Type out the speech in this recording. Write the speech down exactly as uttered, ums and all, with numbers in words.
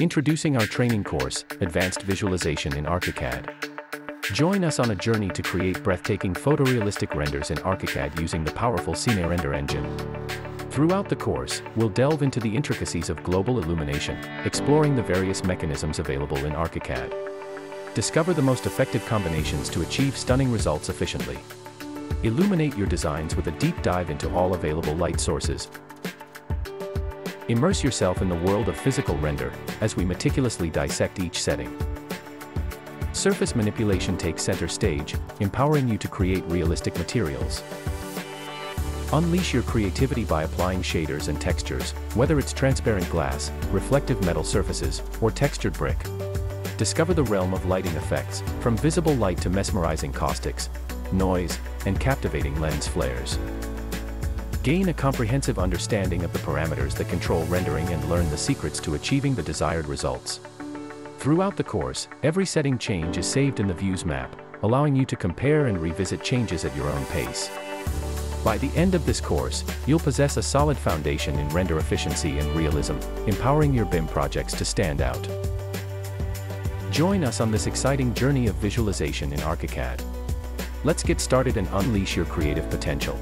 Introducing our training course, Advanced Visualization in ARCHICAD. Join us on a journey to create breathtaking photorealistic renders in ARCHICAD using the powerful CineRender engine. Throughout the course, we'll delve into the intricacies of global illumination, exploring the various mechanisms available in ARCHICAD. Discover the most effective combinations to achieve stunning results efficiently. Illuminate your designs with a deep dive into all available light sources. Immerse yourself in the world of physical render, as we meticulously dissect each setting. Surface manipulation takes center stage, empowering you to create realistic materials. Unleash your creativity by applying shaders and textures, whether it's transparent glass, reflective metal surfaces, or textured brick. Discover the realm of lighting effects, from visible light to mesmerizing caustics, noise, and captivating lens flares. Gain a comprehensive understanding of the parameters that control rendering and learn the secrets to achieving the desired results. Throughout the course, every setting change is saved in the views map, allowing you to compare and revisit changes at your own pace. By the end of this course, you'll possess a solid foundation in render efficiency and realism, empowering your B I M projects to stand out. Join us on this exciting journey of visualization in ARCHICAD. Let's get started and unleash your creative potential.